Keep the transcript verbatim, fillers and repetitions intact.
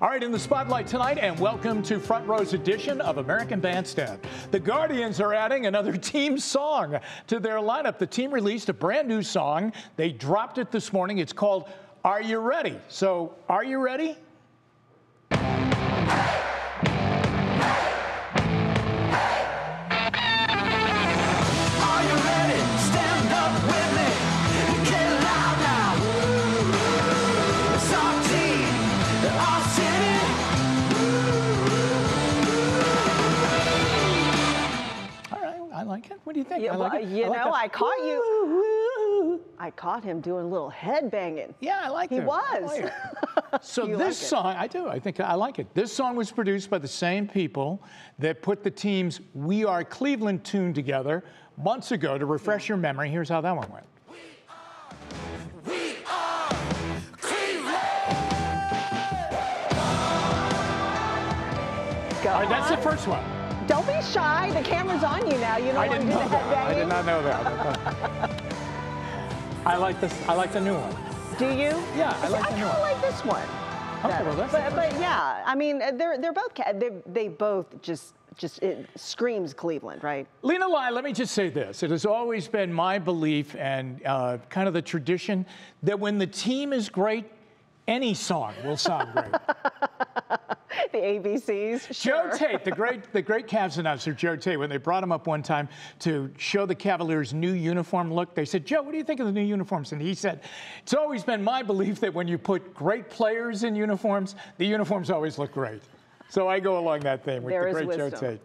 All right, in the spotlight tonight, and welcome to Front Row's edition of American Bandstand. The Guardians are adding another team song to their lineup. The team released a brand new song. They dropped it this morning. It's called Are You Ready? So, are you ready? What do you think? Yeah, I like well, it. You I like know, that. I caught you. I caught him doing a little head banging. Yeah, I like it. He was. So this like song, I do. I think I like it. This song was produced by the same people that put the team's We Are Cleveland tune together months ago. To refresh yeah. your memory, here's how that one went. Go All right, on. That's the first one. Don't be shy. The camera's on you now. You know I didn't know that. I did not know that. I like this. I like the new one. Do you? Yeah, I like I the new one. I kind of like this one. Okay, well that's. But, but yeah, I mean, they're they're both they they both just just it screams Cleveland, right? Lena Lai, let me just say this. It has always been my belief and uh, kind of the tradition that when the team is great, any song will sound great. The A B Cs. Sure. Joe Tate, the great, the great Cavs announcer, Joe Tate, when they brought him up one time to show the Cavaliers' new uniform look, they said, Joe, what do you think of the new uniforms? And he said, it's always been my belief that when you put great players in uniforms, the uniforms always look great. So I go along that thing with the great Joe Tate.